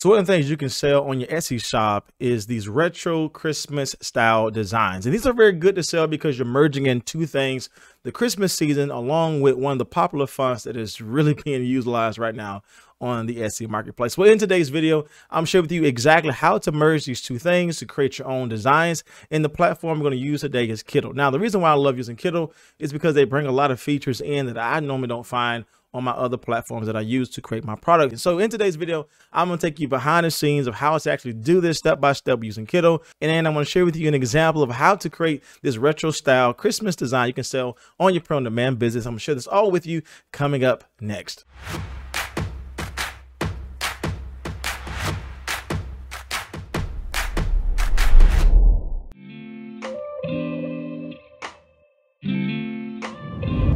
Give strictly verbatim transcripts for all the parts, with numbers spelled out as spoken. So one of the things you can sell on your Etsy shop is these retro Christmas style designs. And these are very good to sell because you're merging in two things, the Christmas season, along with one of the popular fonts that is really being utilized right now on the Etsy marketplace. Well, in today's video, I'm sharing with you exactly how to merge these two things to create your own designs. And the platform we're going to use today is Kittl. Now, the reason why I love using Kittl is because they bring a lot of features in that I normally don't find on my other platforms that I use to create my product. And so in today's video, I'm going to take you behind the scenes of how to actually do this step by step using Kittl. And then I'm going to share with you an example of how to create this retro style Christmas design you can sell on your print on demand business. I'm going to share this all with you coming up next.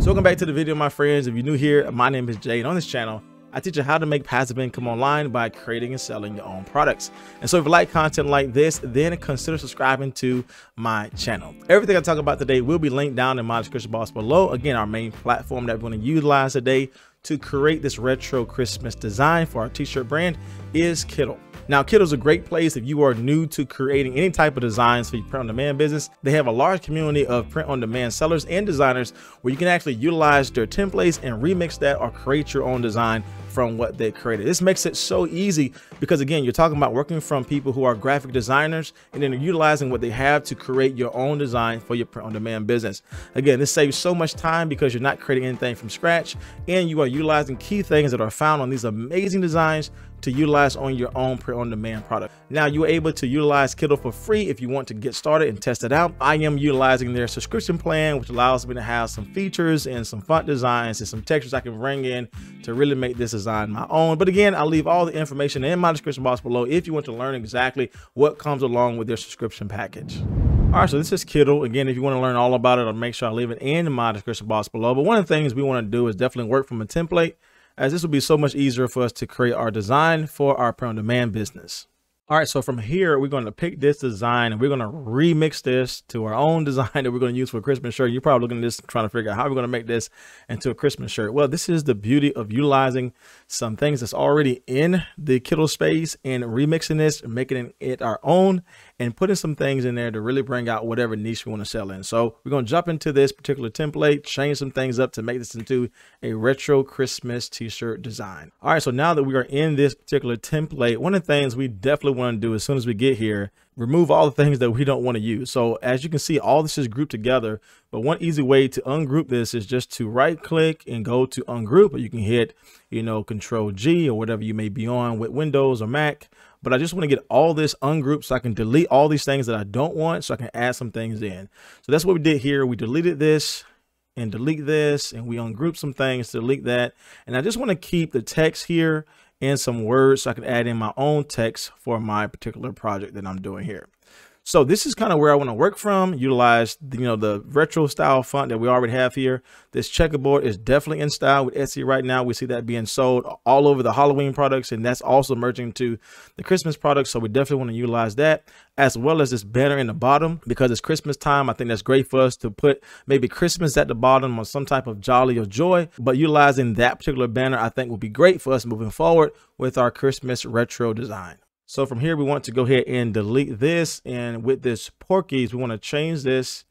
So welcome back to the video, my friends. If you're new here, my name is Jay, and on this channel, I teach you how to make passive income online by creating and selling your own products. And so if you like content like this, then consider subscribing to my channel. Everything I talk about today will be linked down in my description box below. Again, our main platform that we're going to utilize today to create this retro Christmas design for our t-shirt brand is Kittl. Now, Kittl is a great place if you are new to creating any type of designs for your print-on-demand business. They have a large community of print-on-demand sellers and designers where you can actually utilize their templates and remix that or create your own design from what they created. This makes it so easy because, again, you're talking about working from people who are graphic designers and then utilizing what they have to create your own design for your print-on-demand business. Again, this saves so much time because you're not creating anything from scratch and you are utilizing key things that are found on these amazing designs to utilize on your own print-on-demand product. Now, you're able to utilize Kittl for free if you want to get started and test it out. I am utilizing their subscription plan, which allows me to have some features and some font designs and some textures I can bring in to really make this design my own. But again, I'll leave all the information in my description box below if you want to learn exactly what comes along with their subscription package. All right, so this is Kittl. Again, if you want to learn all about it, I'll make sure I leave it in my description box below. But one of the things we want to do is definitely work from a template, as this will be so much easier for us to create our design for our print-on-demand business. All right, so from here, we're going to pick this design and we're going to remix this to our own design that we're going to use for a Christmas shirt. You're probably looking at this trying to figure out how we're going to make this into a Christmas shirt. Well, this is the beauty of utilizing some things that's already in the Kittl space and remixing this and making it our own and putting some things in there to really bring out whatever niche we want to sell in. So we're going to jump into this particular template, change some things up to make this into a retro Christmas t-shirt design. All right, so now that we are in this particular template, one of the things we definitely want to do as soon as we get here, remove all the things that we don't want to use. So as you can see, all this is grouped together, but one easy way to ungroup this is just to right click and go to ungroup, or you can hit, you know, control G or whatever you may be on with Windows or Mac. But I just want to get all this ungrouped so I can delete all these things that I don't want so I can add some things in. So that's what we did here. We deleted this and delete this, and we ungroup some things, delete that. And I just want to keep the text here and some words so I can add in my own text for my particular project that I'm doing here. So this is kind of where I want to work from, utilize the, you know, the retro style font that we already have here. This checkerboard is definitely in style with Etsy right now. We see that being sold all over the Halloween products, and that's also merging to the Christmas products. So we definitely want to utilize that, as well as this banner in the bottom, because it's Christmas time. I think that's great for us to put maybe Christmas at the bottom or some type of jolly or joy, but utilizing that particular banner, I think will be great for us moving forward with our Christmas retro design. So from here, we want to go ahead and delete this. And with this Porkies, we want to change this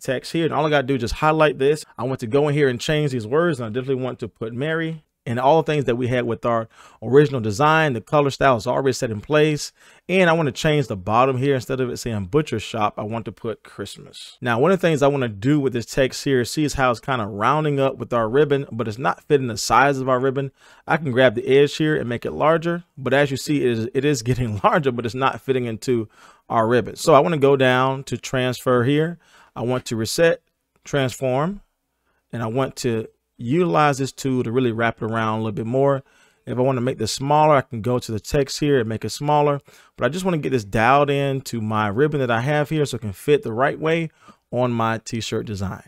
text here. And all I got to do is just highlight this. I want to go in here and change these words. And I definitely want to put Mary. And all the things that we had with our original design, the color style is already set in place. And I want to change the bottom here. Instead of it saying butcher shop, I want to put Christmas. Now, one of the things I want to do with this text here, see is how it's kind of rounding up with our ribbon, but it's not fitting the size of our ribbon. I can grab the edge here and make it larger. But as you see, it is, it is getting larger, but it's not fitting into our ribbon. So I want to go down to transfer here. I want to reset, transform, and I want to utilize this tool to really wrap it around a little bit more. If I want to make this smaller, I can go to the text here and make it smaller, but I just want to get this dialed in to my ribbon that I have here so it can fit the right way on my t-shirt design.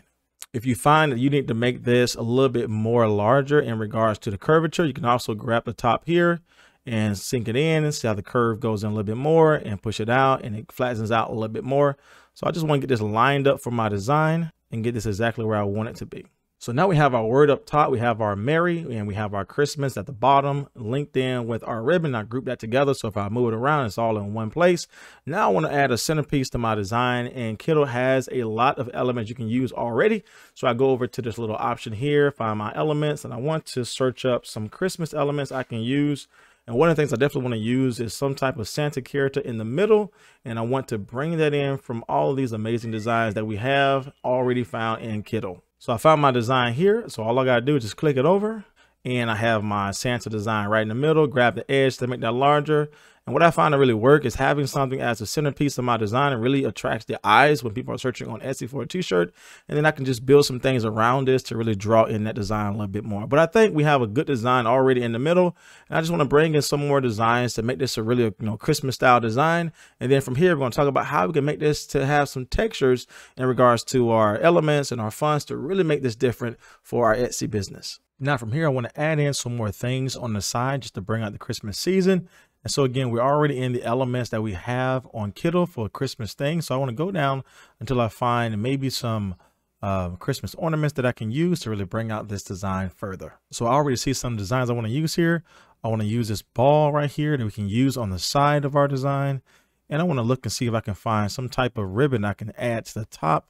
If you find that you need to make this a little bit more larger in regards to the curvature, you can also grab the top here and sink it in and see how the curve goes in a little bit more and push it out and it flattens out a little bit more. So I just want to get this lined up for my design and get this exactly where I want it to be. So now we have our word up top, we have our Merry, and we have our Christmas at the bottom, linked in with our ribbon. I group that together. So if I move it around, it's all in one place. Now I want to add a centerpiece to my design, and Kittl has a lot of elements you can use already. So I go over to this little option here, find my elements, and I want to search up some Christmas elements I can use. And one of the things I definitely want to use is some type of Santa character in the middle. And I want to bring that in from all of these amazing designs that we have already found in Kittl. So I found my design here. So all I got to do is just click it over, and I have my Santa design right in the middle. Grab the edge to make that larger. And what I find to really work is having something as a centerpiece of my design. It really attracts the eyes when people are searching on Etsy for a t-shirt. And then I can just build some things around this to really draw in that design a little bit more. But I think we have a good design already in the middle. And I just want to bring in some more designs to make this a really, you know, Christmas style design. And then from here, we're going to talk about how we can make this to have some textures in regards to our elements and our fonts to really make this different for our Etsy business. Now from here, I want to add in some more things on the side just to bring out the Christmas season. And so again, we're already in the elements that we have on Kittl for Christmas things. So I want to go down until I find maybe some uh, Christmas ornaments that I can use to really bring out this design further. So I already see some designs I want to use here. I want to use this ball right here that we can use on the side of our design. And I want to look and see if I can find some type of ribbon I can add to the top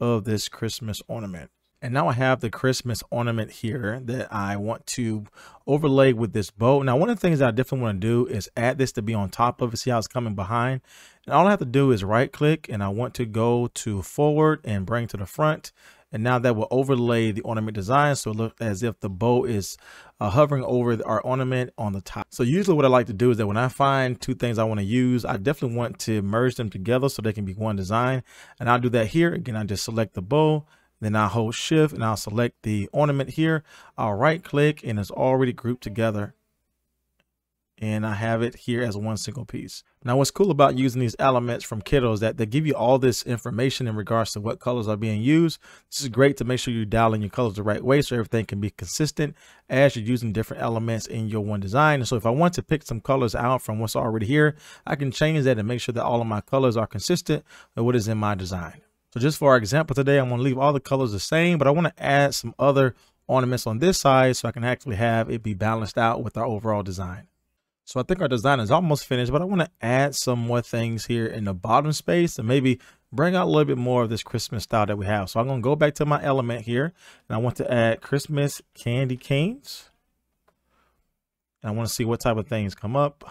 of this Christmas ornament. And now I have the Christmas ornament here that I want to overlay with this bow. Now, one of the things that I definitely want to do is add this to be on top of it. See how it's coming behind. And all I have to do is right click, and I want to go to forward and bring to the front. And now that will overlay the ornament design. So it looks as if the bow is uh, hovering over our ornament on the top. So usually what I like to do is that when I find two things I want to use, I definitely want to merge them together so they can be one design. And I'll do that here. Again, I just select the bow. Then I'll hold shift and I'll select the ornament here. I'll right click, and it's already grouped together. And I have it here as one single piece. Now, what's cool about using these elements from Kittl is that they give you all this information in regards to what colors are being used. This is great to make sure you dial in your colors the right way so everything can be consistent as you're using different elements in your one design. And so if I want to pick some colors out from what's already here, I can change that and make sure that all of my colors are consistent with what is in my design. So just for our example today, I'm going to leave all the colors the same, but I want to add some other ornaments on this side so I can actually have it be balanced out with our overall design. So I think our design is almost finished, but I want to add some more things here in the bottom space and maybe bring out a little bit more of this Christmas style that we have. So I'm going to go back to my element here, and I want to add Christmas candy canes. And I want to see what type of things come up.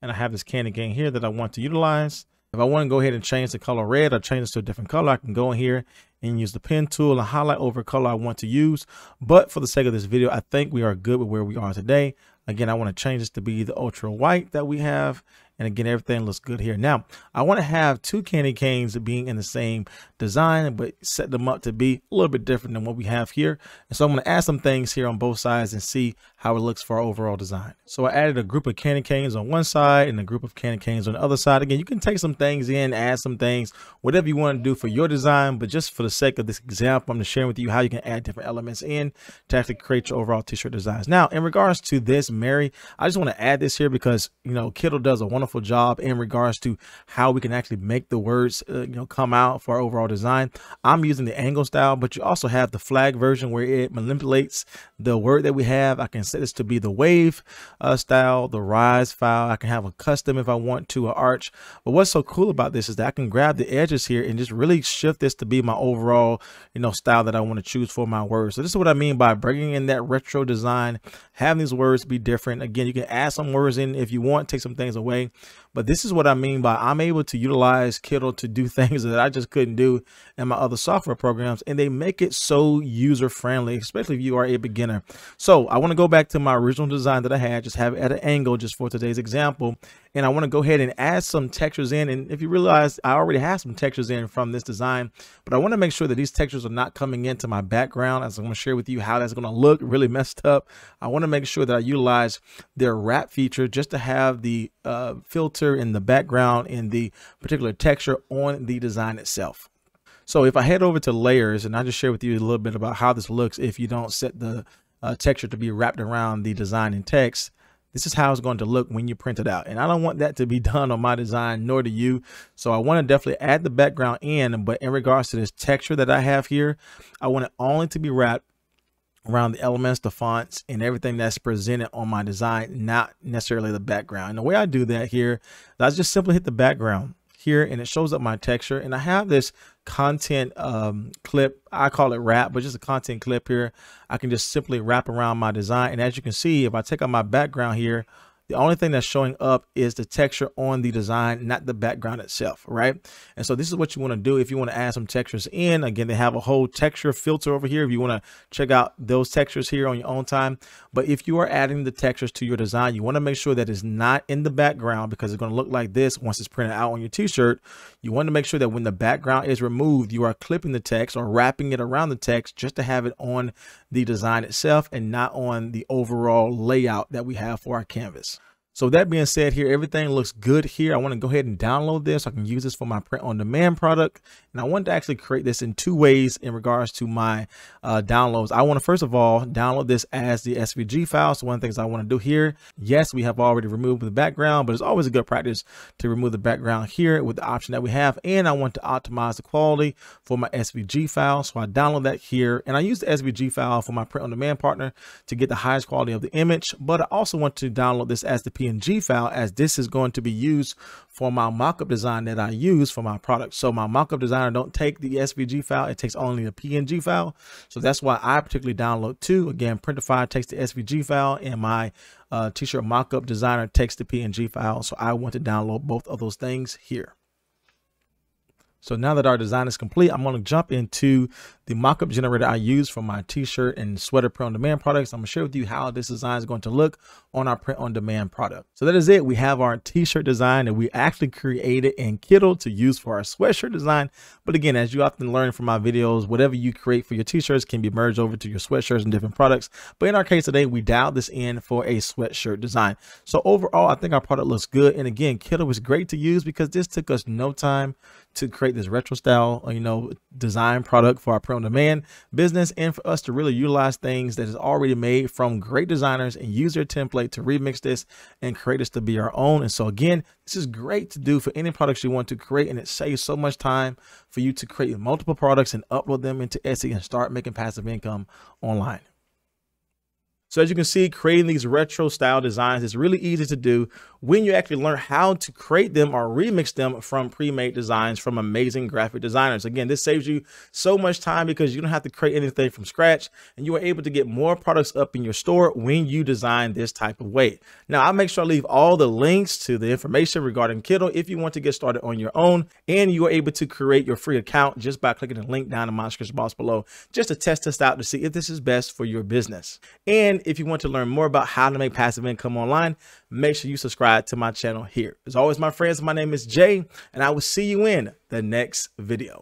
And I have this candy cane here that I want to utilize. If I want to go ahead and change the color red or change this to a different color, I can go in here and use the pen tool and highlight over color I want to use. But for the sake of this video, I think we are good with where we are today. Again, I want to change this to be the ultra white that we have. And again, everything looks good here. Now, I want to have two candy canes being in the same design, but set them up to be a little bit different than what we have here. And so I'm going to add some things here on both sides and see how it looks for our overall design. So I added a group of candy canes on one side and a group of candy canes on the other side. Again, you can take some things in, add some things, whatever you want to do for your design. But just for the sake of this example, I'm just sharing with you how you can add different elements in to actually create your overall t-shirt designs. Now, in regards to this Merry, I just want to add this here because, you know, Kittl does a wonderful job in regards to how we can actually make the words uh, you know come out for our overall design. I'm using the angle style, but you also have the flag version where it manipulates the word that we have. I can set this to be the wave uh, style, the rise style. I can have a custom if I want to, an arch. But what's so cool about this is that I can grab the edges here and just really shift this to be my overall, you know, style that I want to choose for my words. So this is what I mean by bringing in that retro design, having these words be different. Again, you can add some words in if you want, take some things away. But this is what I mean by I'm able to utilize Kittl to do things that I just couldn't do in my other software programs, and they make it so user friendly, especially if you are a beginner. So I want to go back to my original design that I had, just have it at an angle just for today's example. And I want to go ahead and add some textures in. And if you realize I already have some textures in from this design, but I want to make sure that these textures are not coming into my background, as I'm going to share with you how that's going to look really messed up. I want to make sure that I utilize their wrap feature just to have the uh, filter in the background and the particular texture on the design itself. So if I head over to layers, and I just share with you a little bit about how this looks if you don't set the uh, texture to be wrapped around the design and text. This is how it's going to look when you print it out. And I don't want that to be done on my design, nor do you. So I want to definitely add the background in, but in regards to this texture that I have here, I want it only to be wrapped around the elements, the fonts, and everything that's presented on my design, not necessarily the background. And the way I do that here, I just simply hit the background here and it shows up my texture. And I have this content um, clip, I call it wrap, but just a content clip here. I can just simply wrap around my design. And as you can see, if I take out my background here, the only thing that's showing up is the texture on the design, not the background itself, right? And so this is what you want to do if you want to add some textures in. Again, they have a whole texture filter over here if you want to check out those textures here on your own time. But if you are adding the textures to your design, you want to make sure that it's not in the background, because it's going to look like this once it's printed out on your t-shirt. You want to make sure that when the background is removed, you are clipping the text or wrapping it around the text just to have it on the design itself and not on the overall layout that we have for our canvas. So that being said here, everything looks good here. I want to go ahead and download this. I can use this for my print on demand product. And I wanted to actually create this in two ways in regards to my uh, downloads. I want to, first of all, download this as the S V G file. So one of the things I want to do here, yes, we have already removed the background, but it's always a good practice to remove the background here with the option that we have. And I want to optimize the quality for my S V G file. So I download that here and I use the S V G file for my print on demand partner to get the highest quality of the image. But I also want to download this as the P N G file, as this is going to be used for my mockup design that I use for my product. So my mockup designer don't take the S V G file, it takes only the P N G file. So that's why I particularly download two. Again, Printify takes the S V G file and my uh, t-shirt mockup designer takes the P N G file. So I want to download both of those things here. So now that our design is complete, I'm going to jump into the mockup generator I use for my t-shirt and sweater print on demand products. I'm going to share with you how this design is going to look on our print on demand product. So that is it. We have our t-shirt design that we actually created in Kittl to use for our sweatshirt design. But again, as you often learn from my videos, whatever you create for your t-shirts can be merged over to your sweatshirts and different products. But in our case today, we dialed this in for a sweatshirt design. So overall, I think our product looks good. And again, Kittl was great to use because this took us no time to create this retro style, you know, design product for our print on demand business, and for us to really utilize things that is already made from great designers and use their template to remix this and create this to be our own. And so again, this is great to do for any products you want to create, and it saves so much time for you to create multiple products and upload them into Etsy and start making passive income online. So as you can see, creating these retro style designs is really easy to do when you actually learn how to create them or remix them from pre-made designs from amazing graphic designers. Again, this saves you so much time because you don't have to create anything from scratch, and you are able to get more products up in your store when you design this type of way. Now, I'll make sure I leave all the links to the information regarding Kittl if you want to get started on your own, and you are able to create your free account just by clicking the link down in my description box below just to test this out to see if this is best for your business. And if you want to learn more about how to make passive income online, make sure you subscribe to my channel here. As always, my friends, my name is Jay, and I will see you in the next video.